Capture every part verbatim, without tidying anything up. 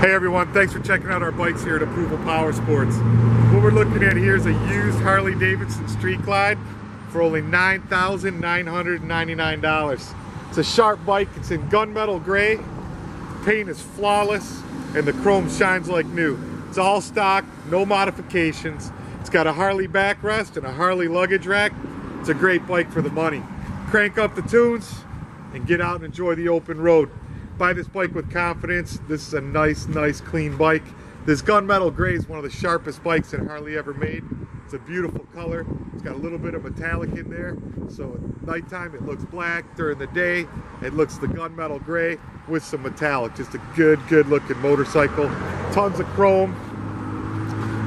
Hey everyone, thanks for checking out our bikes here at Approval Power Sports. What we're looking at here is a used Harley Davidson Street Glide for only nine thousand nine hundred ninety-nine dollars. It's a sharp bike, it's in gunmetal gray, paint is flawless, and the chrome shines like new. It's all stock, no modifications. It's got a Harley backrest and a Harley luggage rack. It's a great bike for the money. Crank up the tunes and get out and enjoy the open road. Buy this bike with confidence. This is a nice, nice, clean bike. This gunmetal gray is one of the sharpest bikes that Harley ever made. It's a beautiful color. It's got a little bit of metallic in there. So at nighttime, it looks black. During the day, it looks the gunmetal gray with some metallic. Just a good, good looking motorcycle. Tons of chrome,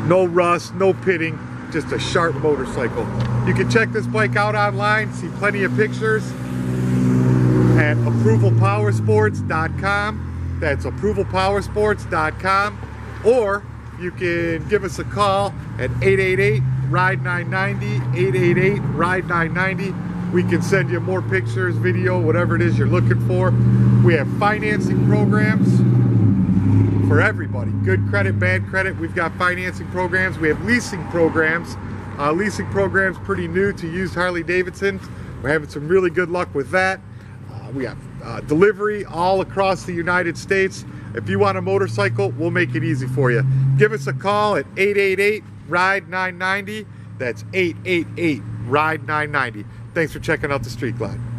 no rust, no pitting, just a sharp motorcycle. You can check this bike out online, see plenty of pictures at approval power sports dot com. That's approval power sports dot com. Or you can give us a call at eight eight eight, R I D E, nine nine zero, eight eight eight, R I D E, nine nine zero. We can send you more pictures, video, whatever it is you're looking for. We have financing programs for everybody. Good credit, bad credit. We've got financing programs. We have leasing programs. Uh, leasing programs pretty new to used Harley Davidson. We're having some really good luck with that. We have uh, delivery all across the United States. If you want a motorcycle, we'll make it easy for you. Give us a call at eight eight eight, R I D E, nine nine zero. That's eight eight eight, R I D E, nine nine zero. Thanks for checking out the Street Glide.